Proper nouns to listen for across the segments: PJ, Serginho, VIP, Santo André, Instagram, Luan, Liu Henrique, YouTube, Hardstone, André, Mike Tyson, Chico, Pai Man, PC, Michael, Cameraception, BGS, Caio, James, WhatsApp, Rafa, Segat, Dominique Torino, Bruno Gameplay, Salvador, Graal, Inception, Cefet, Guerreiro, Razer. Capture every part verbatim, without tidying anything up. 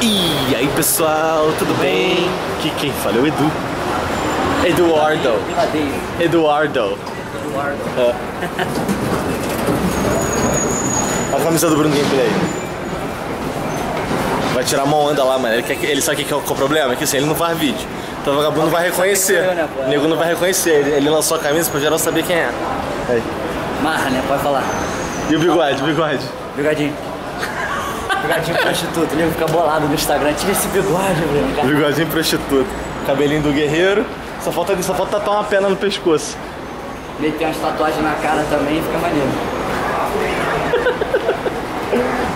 E aí pessoal, tudo bem? Que quem fala é o Edu. Eduardo. Eduardo. Eduardo. É. Olha a camisa do Bruno Gameplay. Vai tirar uma onda lá, mano. Ele, quer, ele sabe o que é o problema? É que assim, ele não faz vídeo. Então o vagabundo não vai reconhecer. O nego não vai reconhecer. Ele, ele lançou a camisa pra geral saber quem é. Aí. Marra, né? Pode falar. E o bigode, o bigode? Bigodinho. Bigodinho prostituto. O nego fica bolado no Instagram. Tira esse bigode, velho. Bigodinho prostituto. Cabelinho do Guerreiro. Só falta, só falta tatuar uma pena no pescoço. Meter umas tatuagens na cara também, fica maneiro.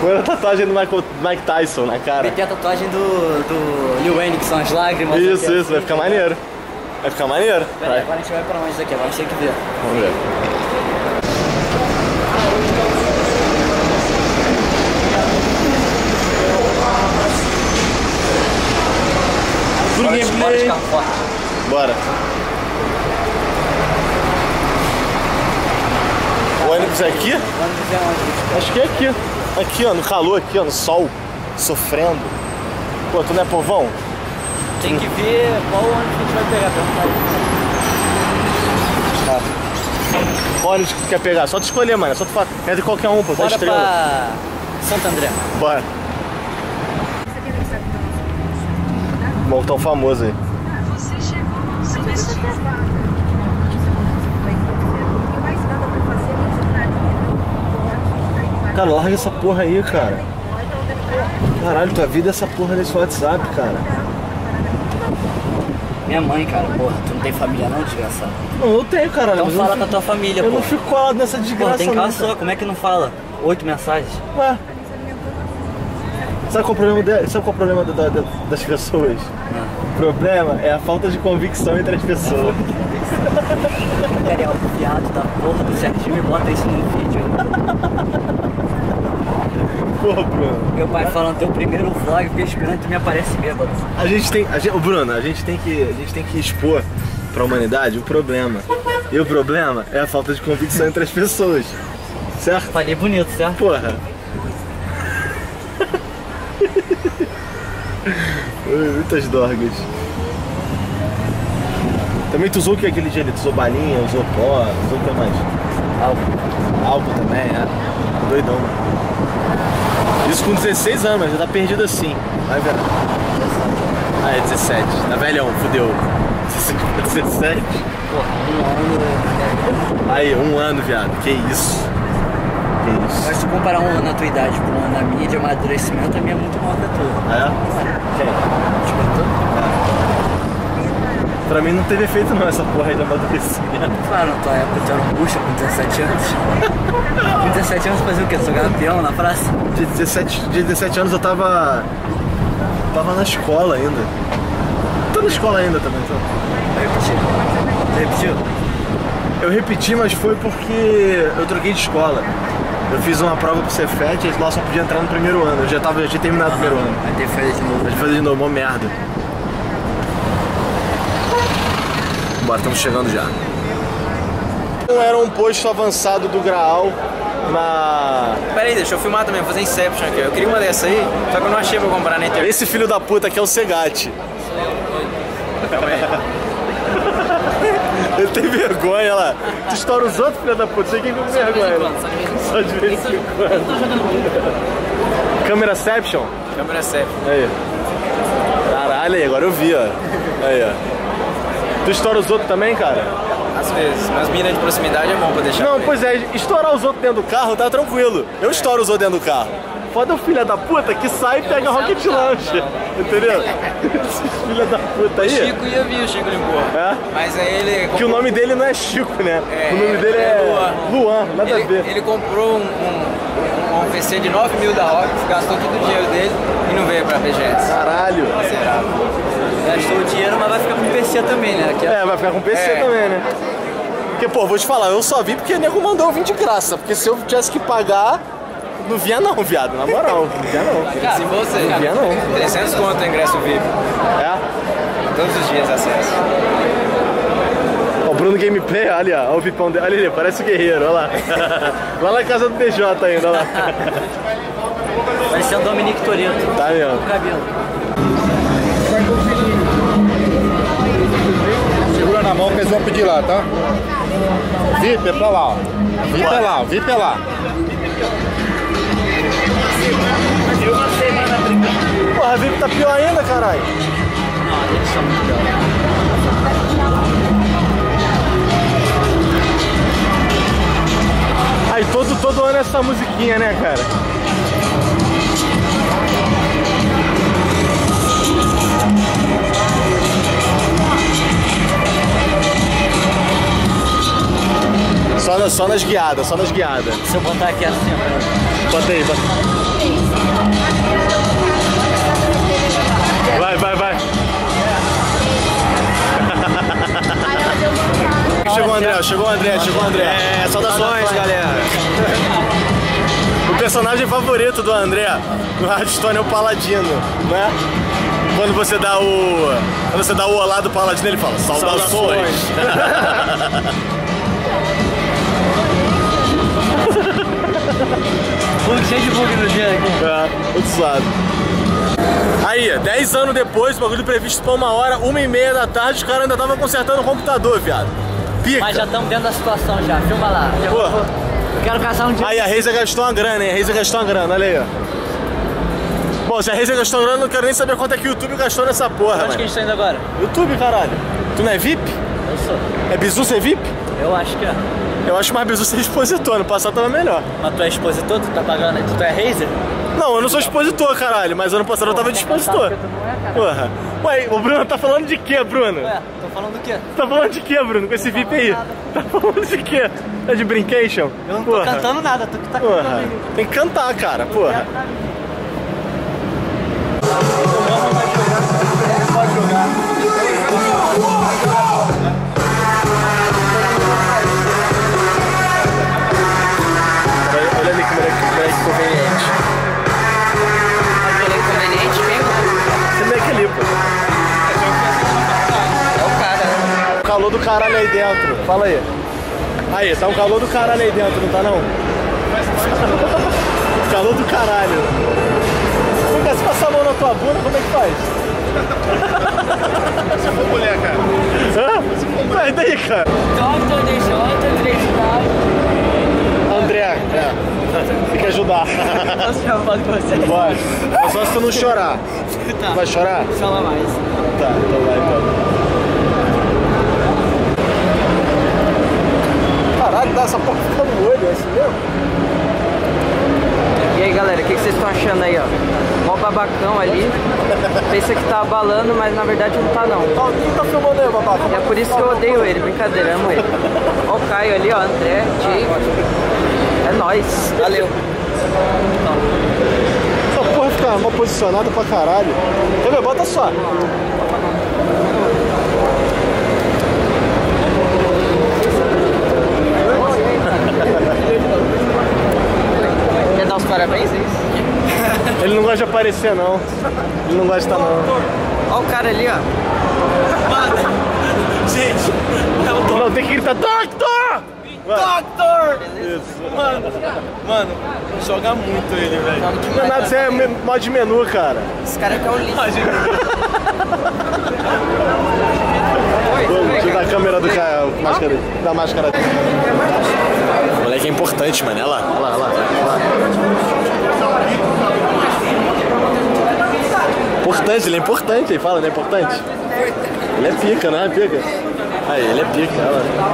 Agora a tatuagem do Michael, Mike Tyson na cara. Meter a tatuagem do, do Liu Henrique, que são as lágrimas. Isso, isso, assim, vai ficar maneiro. Vai ficar maneiro. Pera aí, agora a gente vai pra onde daqui? Agora a gente tem que ver. Vamos ver. Bora de carro forte. Bora. O ônibus é aqui? O ônibus é onde? Acho que é aqui. Aqui, ó, no calor, aqui, ó, no sol. Sofrendo. Pô, tu não é povão? Tem que ver qual ônibus que a gente vai pegar pra ah. Qual ônibus que tu quer pegar? Só tu escolher, mano. Só tu falar. Entre qualquer um, pô. Bora estrela. Pra Santo André. Bora. Bom, tão famoso aí. Você chegou no seu trabalho. Cara, larga essa porra aí, cara. Caralho, tua vida é essa porra desse WhatsApp, cara. Minha mãe, cara, porra, tu não tem família não, desgraçado? Não, eu tenho, cara. Então fala com a tua família, pô. Eu não fico colado nessa desgraça, não. Tem casa só, como é que não fala? Oito mensagens. Ué. Sabe qual é o problema, de, sabe qual é o problema da, da, das pessoas? Não. O problema é a falta de convicção entre as pessoas. Cara, é o viado da porra do Serginho e bota isso no vídeo. Pô, Bruno. Meu pai falando teu primeiro vlog, fiquei esperando que me aparece bêbado. A gente tem. A gente, Bruno, a gente tem, que, a gente tem que expor pra humanidade o problema. E o problema é a falta de convicção entre as pessoas. Certo? Falei bonito, certo? Porra. Muitas dorgas. Também tu usou o que aquele dia? Tu usou balinha, usou pó, usou o que mais? Álcool. Álcool também, é. Doidão. Isso com dezesseis anos, mas já tá perdido assim. Vai ver. Ah, é dezessete. Tá velhão, fudeu. dezessete? Porra, um ano. Aí, um ano, viado. Que isso? Isso. Mas se tu comparar um ano na tua idade com um ano na minha de amadurecimento, a minha é muito maior da tua. É? Quem? É. Pra mim não teve efeito não, essa porra aí de amadurecimento. Claro, na tua época tu era um bucha com dezessete anos. Com dezessete anos fazia o quê? Só campeão na praça? De dezessete, de dezessete anos eu tava... Tava na escola ainda. Tô na escola ainda também, então. Eu repeti. Tu repetiu? Eu repeti, mas foi porque eu troquei de escola. Eu fiz uma prova pro Cefet e lá só podia entrar no primeiro ano. Eu já, tava, já tinha terminado ah, o primeiro ano. Vai ter que fazer de novo. Vai ter que fazer de novo, mó merda. Bora, estamos chegando já. Era um posto avançado do Graal na... Pera aí, deixa eu filmar também, fazer Inception aqui. Eu queria uma dessa aí, só que eu não achei pra comprar na internet. Esse filho da puta aqui é o Segat. Calma aí. Ele tem vergonha lá. Tu estoura os outros, filha da puta. Sei quem tem vergonha. Só de vez em quando. Cameraception? Cameraception. Aí. Caralho, aí, agora eu vi, ó. Aí, ó. Tu estoura os outros também, cara? Às vezes, mas mina de proximidade é bom pra deixar. Não, pois é, estourar os outros dentro do carro tá tranquilo. Eu estouro os outros dentro do carro. Foda o filha da puta que sai e pega rocket launcher. Entendeu? Filha da puta aí. O Chico ia vir, o Chico limpou. É? Mas aí ele... Comprou... Que o nome dele não é Chico, né? É, o nome dele é Luan, Luan nada ele, a ver. Ele comprou um, um, um P C de nove mil da Rock, gastou todo o dinheiro dele e não veio pra B G S. Caralho! Será? Gastou o dinheiro, mas vai ficar com o P C também, né? Aqui é... é, vai ficar com o P C é. também, né? Porque, pô, vou te falar, eu só vi porque o nego mandou eu vir de graça. Porque se eu tivesse que pagar... Não via não, viado, na moral, não via não. Cara, se você, não via não. trezentos conto é ingresso V I P. É? Todos os dias acesso. Ó, o Bruno Gameplay, olha, olha o V I Pão dele. Olha ele, parece o Guerreiro, olha lá. Lá na casa do P J ainda, olha lá. Vai ser o Dominique Torino. Tá vendo? Com o cabelo. Segura na mão que eles vão pedir lá, tá? V I P é pra lá, ó. V I P é lá, V I P é lá. Porra, a V I P tá pior ainda, caralho. Não, a V I P tá muito pior. Aí todo, todo ano é essa musiquinha, né, cara? Só, na, só nas guiadas, só nas guiadas. Se eu botar aqui assim, ó. Bota aí, bota aí. Vai, vai, vai. Chegou o André, chegou o André, chegou o André. É, saudações, galera. O personagem favorito do André no Hardstone é o Paladino, né? Quando você dá o... Quando você dá o olá do Paladino, ele fala, saudações. Saudações. Bug, cheio de bug no dia aqui. É, muito suado. Aí, dez anos depois, o bagulho previsto pra uma hora, uma e meia da tarde, os caras ainda estavam consertando o computador, viado. Pica. Mas já estamos dentro da situação já, filma lá. Eu, vou, eu quero caçar um dia. Aí a Razer gastou uma grana, hein? A Razer gastou uma grana, olha aí, ó. Bom, se a Razer gastou uma grana, eu não quero nem saber quanto é que o YouTube gastou nessa porra. Onde mano. Que a gente tá indo agora? YouTube, caralho. Tu não é V I P? Eu sou. É bizu ser V I P? Eu acho que é. Eu acho mais bizu ser expositor, no passado tava melhor. Mas tu é expositor? Tu tá pagando aí? Tu é Razer? Não, eu não sou expositor, caralho, mas ano passado eu tava de expositor. Porra. Ué, o Bruno tá falando de quê, Bruno? Ué, tô falando do quê? Tá falando de quê, Bruno, com esse V I P aí? Nada. Tá falando de quê? Tá de brincation? Eu não tô porra. Cantando nada, tu que tá porra. Cantando aí. Tem que cantar, cara, porra. Pode jogar. Inconveniente. Aquele inconveniente mesmo? Você não é que limpa. É o cara. Calor do caralho aí dentro. Fala aí. Aí, tá um calor do caralho aí dentro, não tá não? Calor do caralho. Nunca se passa a mão na tua bunda, como é que faz? Se eu for mulher, cara. Hã? Se for mulher. Sai daí, cara. Doctor D J, três K. André, é. Tem que ajudar. Posso tirar uma foto com você? Pode. Mas só se tu não chorar. Tá. Vai chorar? Chora mais. Tá, então vai, então. Caralho, dá essa porra no olho, é isso mesmo? E aí galera, o que, que vocês estão achando aí, ó? Mó babacão ali. Pensa que tá abalando, mas na verdade não tá não. Ó, quem tá filmando aí, babaca? É por isso que eu odeio ele, brincadeira, amo ele. Ó o Caio ali, ó, André, James. É nóis, valeu. Essa porra fica mal posicionada pra caralho. Quer ver? Bota só. Quer dar os parabéns? Ele não gosta de aparecer, não. Ele não gosta, não. Olha o cara ali, ó. Mano, gente, é o Não, tem que gritar, Doctor! Doctor! Isso. Mano, mano, joga muito ele, velho. Não é nada, você é mod de menu, cara. Esse cara aqui é um lixo. Vamos tirar a câmera do cara, máscara, da máscara. O moleque é importante, mano. Olha lá, olha lá, olha lá. Importante, ele é importante, ele fala, não é importante? Ele é pica, né? Pica. Aí, ele é pica, olha lá.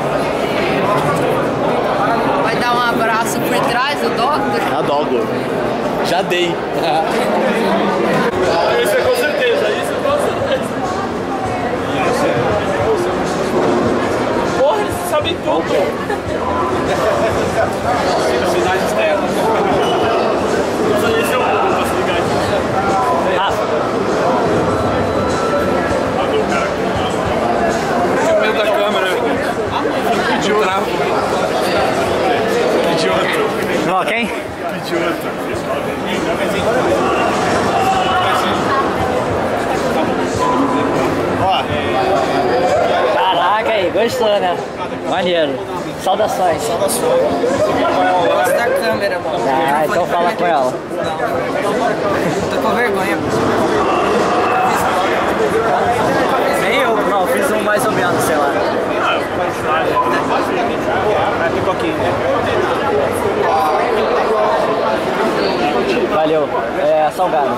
Vai dar um abraço por trás do Doctor? Ah, Doctor. Já dei. Isso é com certeza, isso é com certeza. Isso é com certeza. Porra, eles sabem tudo. Cidade externa. Esse é o mundo da cidade. Rafa. Olha o cara aqui. O medo da câmera. Pediu o travo. Ó, quem? Idiota. Ó. Caraca aí, gostou, né? Maneiro. Saudações. Saudações. Gosto da câmera, mano. Ah, ah então fala com ela. Não. Tô com vergonha. Nem eu. Não, fiz um mais ou menos, sei lá. Vai ter um pouquinho. Valeu. É, salgado.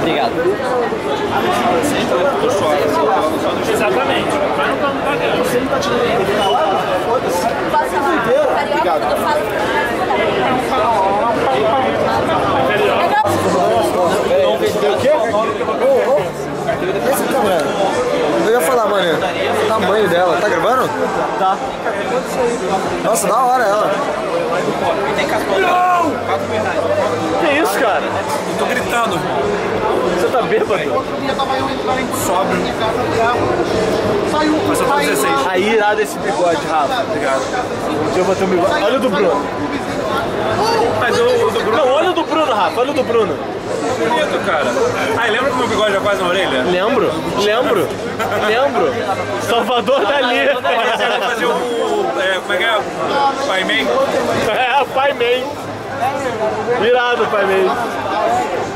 Obrigado. Exatamente. Vai no plano da grana. Você não tá tirando ele pra lá? Foda-se. Faz a doideira. Obrigado. Eu falo pra o quê? Essa câmera. Eu ia falar, mano. O tamanho dela. Tá gravando? Tá. Nossa, da hora ela. Não! Que isso, cara? Eu tô gritando. Você tá bêbado? Sobe. Mas eu tô dezesseis. Aí irado esse bigode, Rafa. Obrigado. Um dia eu vou ter um bigode. Olha o do Bruno. Mas o, o do Bruno. Não, olha o do Bruno, Rafa. Olha o do Bruno. Bonito, cara. Ah, lembra que o meu bigode é quase na orelha? Lembro, lembro, lembro. Salvador dali. Vai fazer o. Como é que é? Pai Man? É, Pai Man. Virado, Pai Man.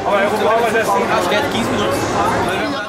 Olha, eu vou fazer assim. Acho que é quinze minutos.